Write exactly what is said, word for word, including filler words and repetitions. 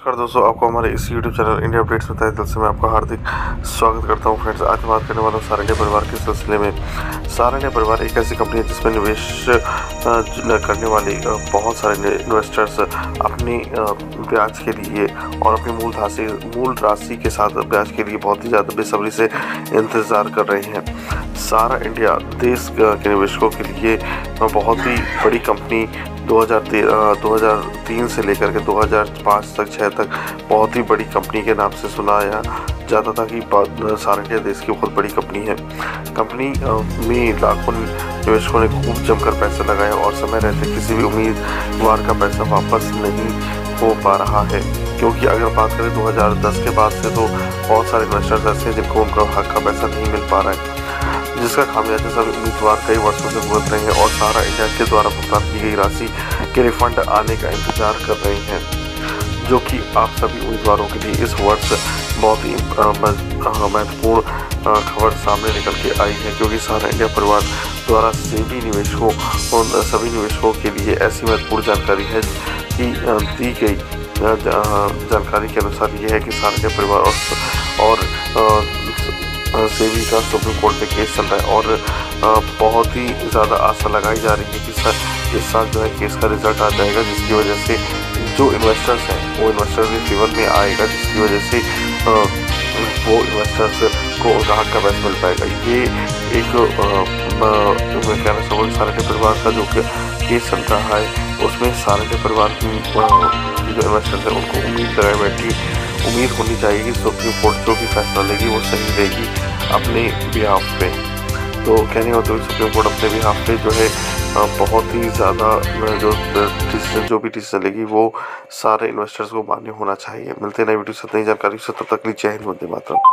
नमस्कार दोस्तों, आपको हमारे इस यूट्यूब चैनल इंडिया अपडेट्स में तहे दिल से मैं आपका हार्दिक स्वागत करता हूं। फ्रेंड्स, आज बात करने वाला हूं सहारा इंडिया परिवार के सिलसिले में। सहारा इंडिया परिवार एक ऐसी कंपनी है जिसमें निवेश करने वाले बहुत सारे इन्वेस्टर्स अपने ब्याज के लिए और अपनी मूल राशि मूल राशि के साथ ब्याज के लिए बहुत ही ज़्यादा बेसब्री से इंतज़ार कर रहे हैं। सहारा इंडिया देश के निवेशकों के लिए बहुत ही बड़ी कंपनी दो हज़ार तीन से लेकर के दो हज़ार पाँच तक छः तक बहुत ही बड़ी कंपनी के नाम से सुनाया जाता था कि सहारा इंडिया देश की बहुत बड़ी कंपनी है। कंपनी में लाखों निवेशकों ने खूब जमकर पैसा लगाया और समय रहते किसी भी उम्मीदवार का पैसा वापस नहीं हो पा रहा है, क्योंकि अगर बात करें दो हज़ार दस के बाद से तो बहुत सारे इन्वेस्टर्स ऐसे हैं जिनको उनका हक का पैसा नहीं मिल पा रहा है, जिसका खामियाजा सभी उम्मीदवार कई वर्षों से भुगत रहे हैं और सहारा इंडिया के द्वारा भुगतान की गई राशि के रिफंड आने का इंतजार कर रहे हैं, जो कि आप सभी उम्मीदवारों के लिए इस वर्ष बहुत ही महत्वपूर्ण खबर सामने निकल के आई है, क्योंकि सहारा इंडिया परिवार द्वारा सेबी निवेशकों और सभी निवेशकों के लिए ऐसी महत्वपूर्ण जानकारी है कि दी गई जानकारी के अनुसार यह है कि सहारा इंडिया परिवार और, और सेबी का सुप्रीम कोर्ट में केस चल रहा है और बहुत ही ज़्यादा आशा लगाई जा रही है कि सर इस साल जो है केस का रिजल्ट आ जाएगा, जिसकी वजह से जो इन्वेस्टर्स हैं वो इन्वेस्टर्स के फेवर में आएगा, जिसकी वजह से वो इन्वेस्टर्स को राहत का पैसा मिल पाएगा। ये एक मैं कहना चाहूँगा सहारा इंडिया परिवार का जो केस चल रहा है उसमें सहारा इंडिया परिवार की जो इन्वेस्टर्स हैं उनको उम्मीद लगाई बैठी उम्मीद होनी चाहिए कि सुप्रीम कोर्ट जो भी फैसला लेगी वो सही रहेगी अपने बिहाफ पे। तो कहने का तो सुप्रीम कोर्ट अपने बिहाफ पे जो है बहुत ही ज़्यादा जो डिसीजन जो भी डिसीजन लेगी वो सारे इन्वेस्टर्स को मान्य होना चाहिए। मिलते नए वीडियो से नई जानकारी से, तब तक लीजिए हिंद वंदे मातरम।